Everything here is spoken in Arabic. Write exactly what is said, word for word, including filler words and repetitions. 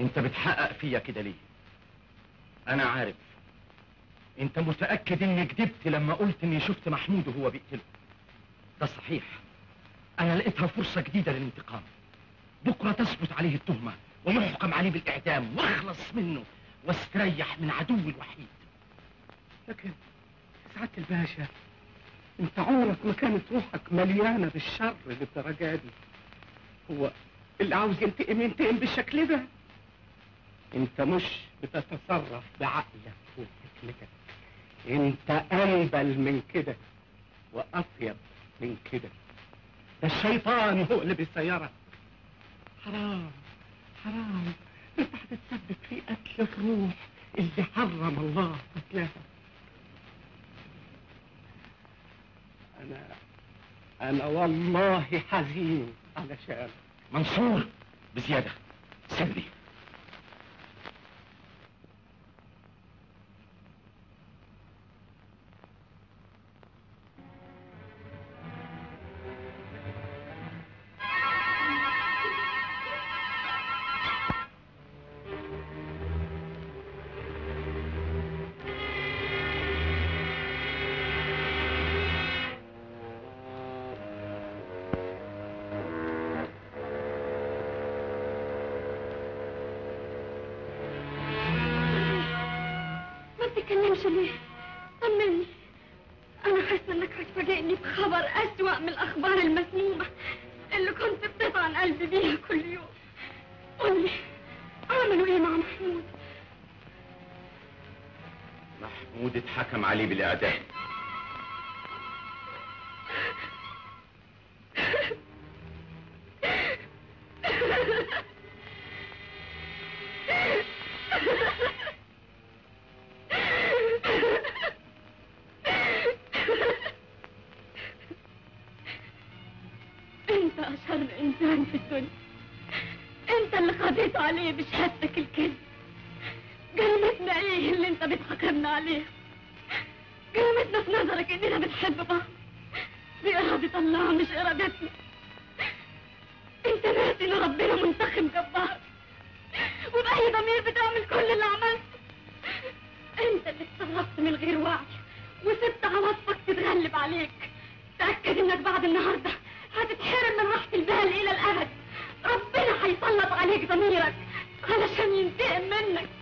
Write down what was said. انت بتحقق فيا كده ليه؟ انا عارف انت متأكد اني كدبت لما قلت اني شفت محمود وهو بيقتله. ده صحيح، انا لقيتها فرصة جديدة للانتقام. بكرة تثبت عليه التهمة ويحكم عليه بالاعدام واخلص منه واستريح من عدوي الوحيد. لكن سعادة الباشا، انت عمرك ما كانت روحك مليانة بالشر للدرجة دي. هو اللي عاوز ينتقم ينتقم بالشكل ده؟ انت مش بتتصرف بعقلك وفكرتك، انت انبل من كده واطيب من كده. ده الشيطان هو اللي بيسيرك. حرام حرام انت هتتسبب في قتل الروح اللي حرم الله قتلها. انا انا والله حزين على شأنك منصور. بزيادة سيبني. بالاعدام. انت اشهر انسان في الدنيا، انت اللي قضيت عليه بشهادتك الكذب. جرمتنا ايه اللي انت بتحاكمنا عليه؟ جرمتنا في نظرك اننا بنحب بعض بإرادة الله مش إرادتنا. انت ناسي ان ربنا منتقم جبار، وبأي ضمير بتعمل كل اللي عملته؟ انت اللي اتصرفت من غير وعي وسبت عواطفك تتغلب عليك. تأكد انك بعد النهارده هتتحرم من راحة البال إلى الأبد. ربنا هيسلط عليك ضميرك علشان ينتقم منك.